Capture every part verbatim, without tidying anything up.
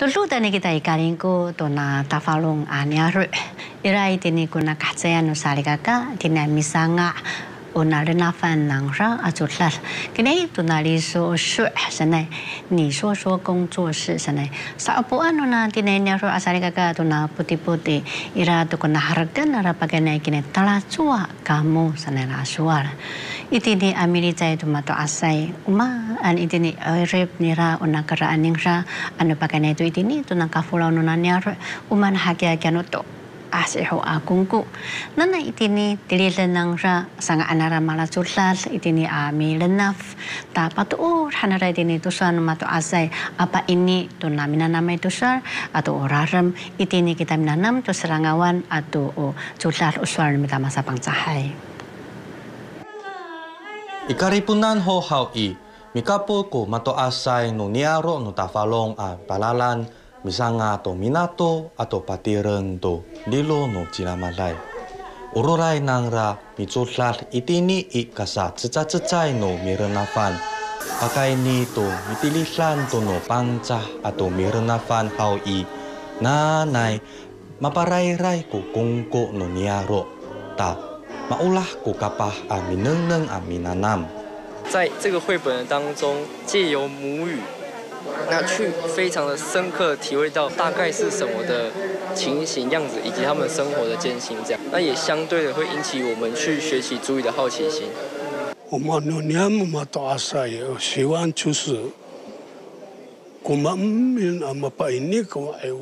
Lo luda ni kita ikarin ko to na tafalung ania ru. Irai tini ko na katsaya no salikaka tina misanga ona rena fan nang ra a jutlar. Kini to na li so shu sanai ni so so gong zuo shi sanai. Sa po ano na tina nia ru a salikaka to na puti puti ira to ko na harga na ra paganai kini tala chua kamu sanai la suar. Iti ni Amerika itu mato asai uma an iti ni Arab nira ona kara aningra anu pakai itu iti ni tu nak kafulau nunanya uman hakiakian uto asih ho akungku nana iti ni tiri lenangra sangat anara malasular iti ni ami lenaf tapat oh hanara iti ni tusan mato asai apa ini tu namina nama itu sar atau oraram iti ni kita minanam tu serangawan atau oh sular usulan kita masa pangcahai. Ikaripunan ho haui, mikapo ko mato asai no niaro no tafalong a palalan, misanga to minato ato patiren to dilo no cinamalai. Ururai nangra mitsutlar itini i kasa cecah-cecai no mirenafan. Pakai ni to mitilislan to no pancah ato mirenafan haui. Nanai maparai-rai ko kungko no niaro ta. Maulah ku kapah amineng neng aminanam. Di sini buku ini, melalui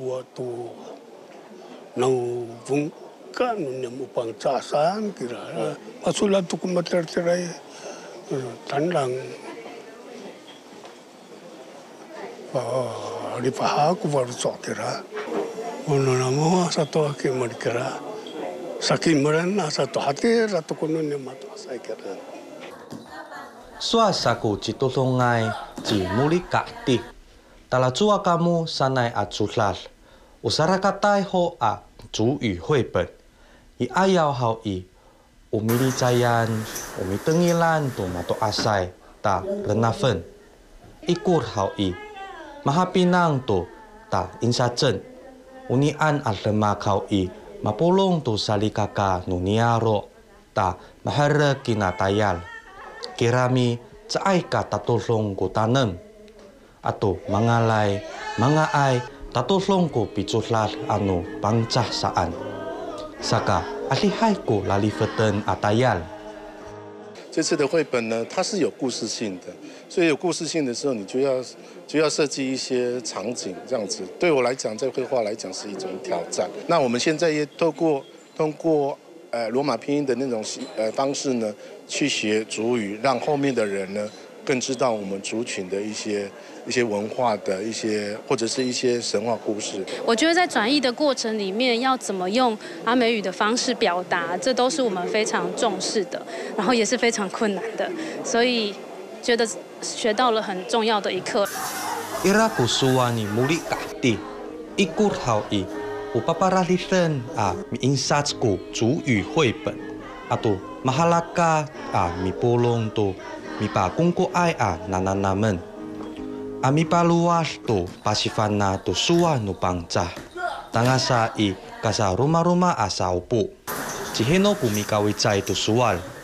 mulut, sangat kan nemu pangcasan kira masulah tu kumater cerai tandang bah di pahaku baru sokira ono namo satu hati mereka saking merana satu hati satu konon yang matu saya kira suasaku cito sungai cimuli kati talacua kamu sanai acular usara katai ho a cuyu huipen I ayau hau i umili cayan umi tengilan tu mato asai ta renafen ikur hau i mahapinang tu ta insacen unian alremak hau i mapulung tu salikaka nuniaro ta mahare kinatayal kirami caika tatulung ku tanem atau mangalai mangaai tatulung ku picular anu pangcah saan. Saka alihai ko lalifeten atayal. 这次的绘本呢，它是有故事性的，所以有故事性的时候，你就要就要设计一些场景，这样子。对我来讲，在绘画来讲是一种挑战。那我们现在也透过通过呃罗马拼音的那种呃方式呢，去学族语，让后面的人呢更知道我们族群的一些。一些文化的一些，或者是一些神话故事。我觉得在转译的过程里面，要怎么用阿美语的方式表达，这都是我们非常重视的，然后也是非常困难的。所以觉得学到了很重要的一课。Iraku suani muli kati, ikut haui, upaparalisen a miinsatsku zuyu huiben, atau mahalaka a mipolong to mipakungku ai a nananamen. Ami paluas tu pasifana tu sua nupangcah tangasa i kasa rumah-rumah asa upu ciheno pumikawicai tu sual